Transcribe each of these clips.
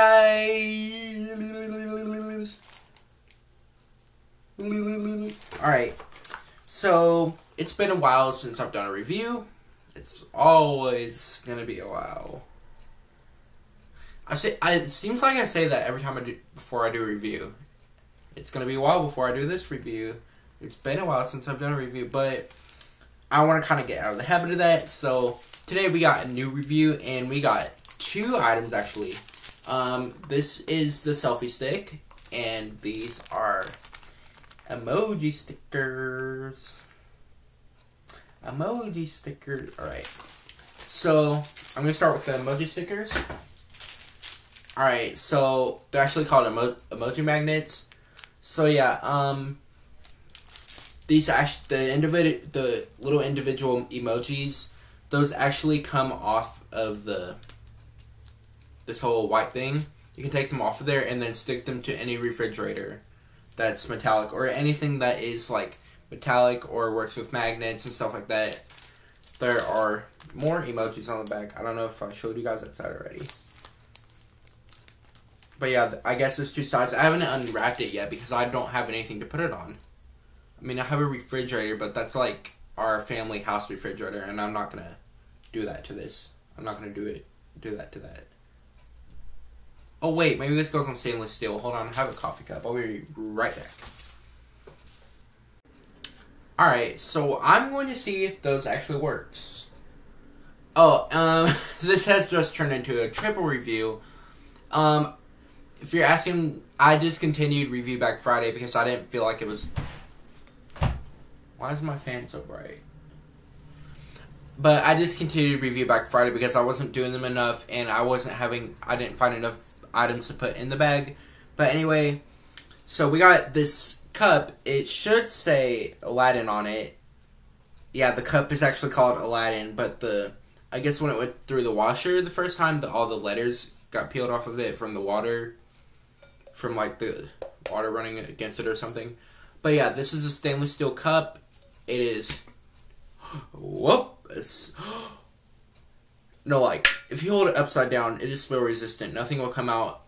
guys. Alright, so it's been a while since I've done a review. It's always gonna be a while. It seems like I say that every time before I do a review. It's gonna be a while before I do this review. It's been a while since I've done a review, but I want to kind of get out of the habit of that. So today we got a new review, and we got two items actually. This is the selfie stick, and these are emoji stickers. Emoji stickers. Alright, so I'm gonna start with the emoji stickers. Alright, so they're actually called emoji magnets. So yeah, these actually, the little individual emojis, those actually come off of this whole white thing. You can take them off of there and then stick them to any refrigerator that's metallic, or anything that is like metallic or works with magnets and stuff like that. There are more emojis on the back. I don't know if I showed you guys that side already. But yeah, I guess there's two sides. I haven't unwrapped it yet because I don't have anything to put it on. I mean, I have a refrigerator, but that's like our family house refrigerator, and I'm not gonna do that to this. I'm not gonna do that to that. Oh wait, maybe this goes on stainless steel. Hold on, I have a coffee cup. I'll be right back. Alright, so I'm going to see if those actually works. Oh, this has just turned into a triple review. If you're asking, I discontinued Review Back Friday because I didn't feel like it was... Why is my fan so bright? But I discontinued Review Back Friday because I wasn't doing them enough, and I didn't find enough items to put in the bag. But anyway, so we got this cup. It should say Aladdin on it. Yeah, the cup is actually called Aladdin, but I guess when it went through the washer the first time, all the letters got peeled off of it from the water, from like the water running against it or something. But yeah, this is a stainless steel cup. It is, no, like, if you hold it upside down, it is spill resistant. Nothing will come out.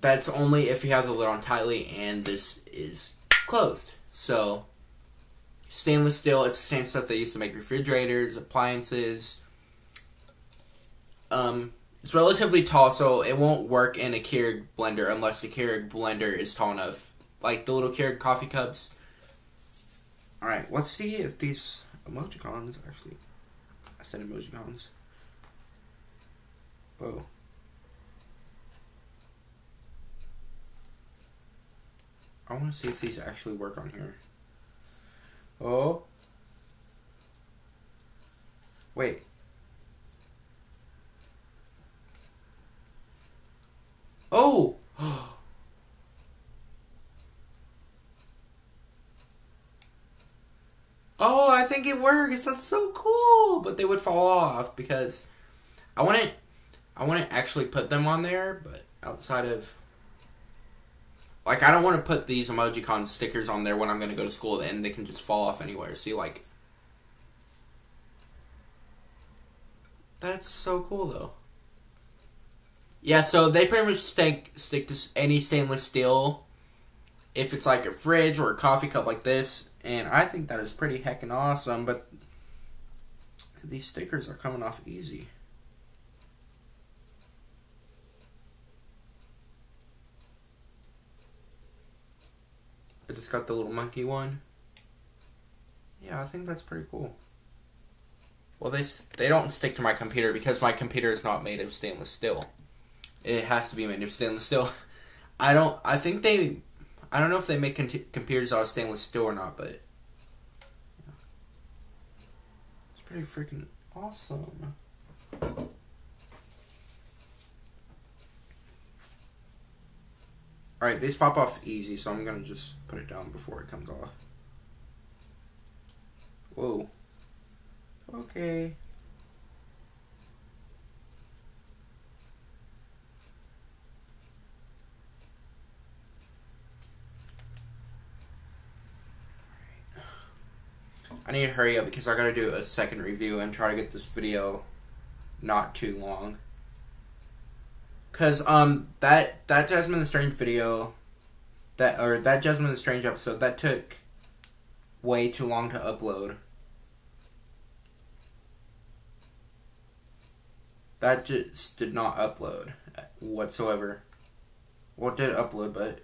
That's only if you have the lid on tightly and this is closed. So, stainless steel, it's the same stuff they used to make refrigerators, appliances. It's relatively tall, so it won't work in a Keurig blender unless the Keurig blender is tall enough. Like the little Keurig coffee cups. Alright, let's see if these emojicons actually... I said emojicons. Whoa. I want to see if these actually work on here. Oh. Wait. Oh! Oh, I think it works. That's so cool. But they would fall off because I wouldn't actually put them on there, but outside of like I don't want to put these emojicon stickers on there when I'm going to go to school, and they can just fall off anywhere. See, like that's so cool though. Yeah, so they pretty much stick to any stainless steel if it's like a fridge or a coffee cup like this. And I think that is pretty heckin' awesome, but these stickers are coming off easy. I just got the little monkey one. Yeah, I think that's pretty cool. Well, they don't stick to my computer because my computer is not made of stainless steel. It has to be made of stainless steel. I don't know if they make computers out of stainless steel or not, but yeah. It's pretty freaking awesome. Alright, these pop off easy, so I'm going to just put it down before it comes off. Whoa. Okay. I need to hurry up because I gotta do a second review and try to get this video not too long. Cause that Jasmine the Strange video, that Jasmine the Strange episode, that took way too long to upload. That just did not upload whatsoever. Well, it did upload, but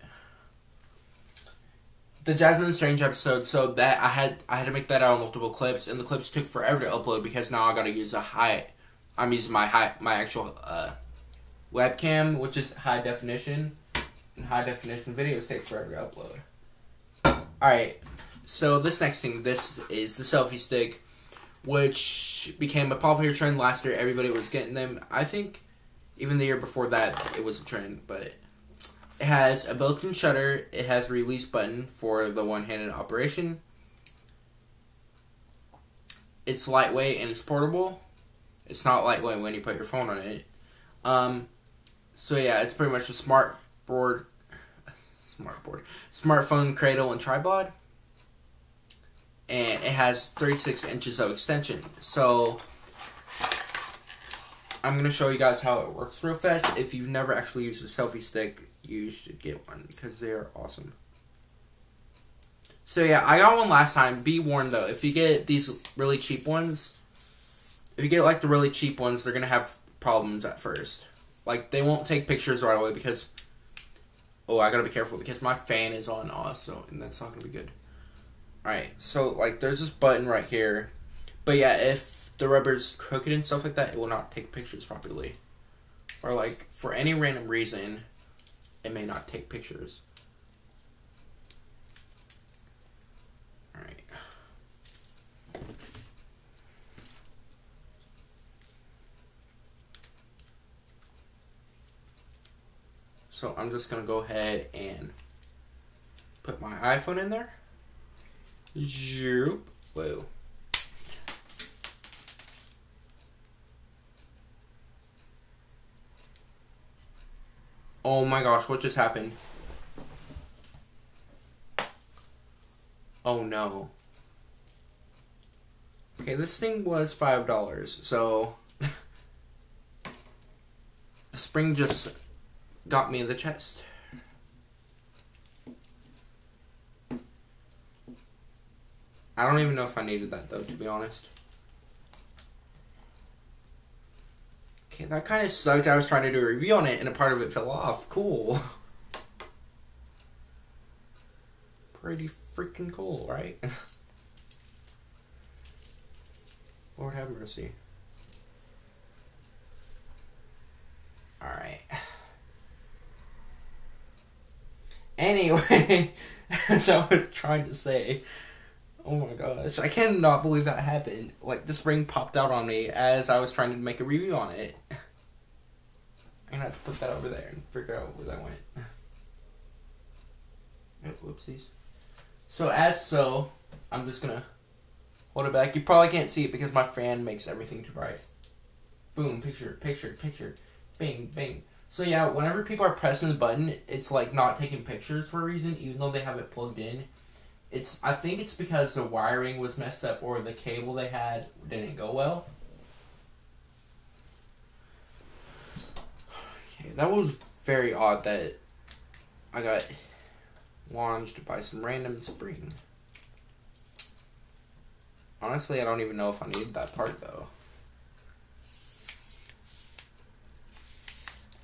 the Jasmine the Strange episode. So that I had to make that out of multiple clips, and the clips took forever to upload because now I gotta use I'm using my actual webcam, which is high definition, and high definition videos take forever to upload. All right. So this is the selfie stick, which became a popular trend last year. Everybody was getting them. I think even the year before that, it was a trend. But it has a built-in shutter. It has a release button for the one-handed operation. It's lightweight and it's portable. It's not lightweight when you put your phone on it. So yeah, it's pretty much a smartphone cradle and tripod. And it has 36 inches of extension. So I'm going to show you guys how it works real fast. If you've never actually used a selfie stick, you should get one because they are awesome. So yeah, I got one last time. Be warned though, if you get these really cheap ones, they're going to have problems at first. Like, they won't take pictures right away because, oh, I got to be careful because my fan is on also, and that's not going to be good. Alright, so, like, there's this button right here. But, yeah, if the rubber's crooked and stuff like that, it will not take pictures properly. Or, like, for any random reason, it may not take pictures. Alright. So, I'm just going to go ahead and put my iPhone in there. Zoop. Whoa. Oh my gosh, what just happened? Oh no. Okay, this thing was $5, so the spring just got me in the chest. I don't even know if I needed that, though, to be honest. Okay, that kind of sucked. I was trying to do a review on it, and a part of it fell off. Cool. Pretty freaking cool, right? Lord have mercy. Alright. Anyway, as I was trying to say... Oh my gosh, I cannot believe that happened. Like, the spring popped out on me as I was trying to make a review on it. I'm gonna have to put that over there and figure out where that went. Oh, whoopsies. So, I'm just gonna hold it back. You probably can't see it because my fan makes everything too bright. Boom, picture, picture, picture. Bing, bing. So yeah, whenever people are pressing the button, it's like not taking pictures for a reason, even though they have it plugged in. I think it's because the wiring was messed up or the cable they had didn't go well. Okay, that was very odd that I got launched by some random spring. Honestly, I don't even know if I need that part though.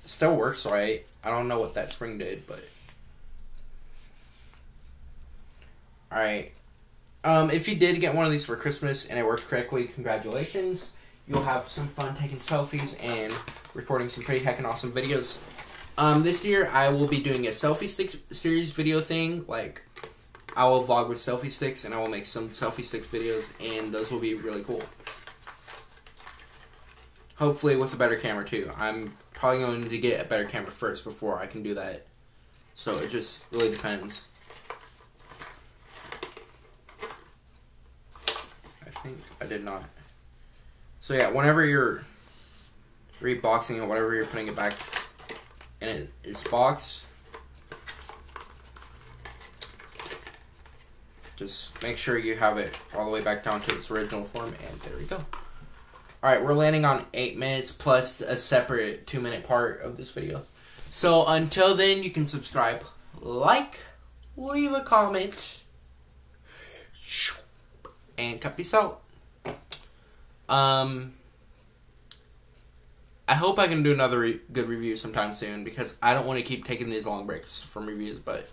It still works right. I don't know what that spring did, but... Alright, if you did get one of these for Christmas and it worked correctly, congratulations. You'll have some fun taking selfies and recording some pretty heckin' awesome videos. This year, I will be doing a selfie stick series video thing. Like, I will vlog with selfie sticks and I will make some selfie stick videos, and those will be really cool. Hopefully with a better camera, too. I'm probably going to get a better camera first before I can do that. So it just really depends. I did not. So yeah, whenever you're reboxing or whatever, you're putting it back in its box, just make sure you have it all the way back down to its original form, and there we go. Alright, we're landing on 8 minutes plus a separate 2-minute part of this video. So until then, you can subscribe, like, leave a comment, and cut this out. I hope I can do another good review sometime soon, because I don't want to keep taking these long breaks from reviews, but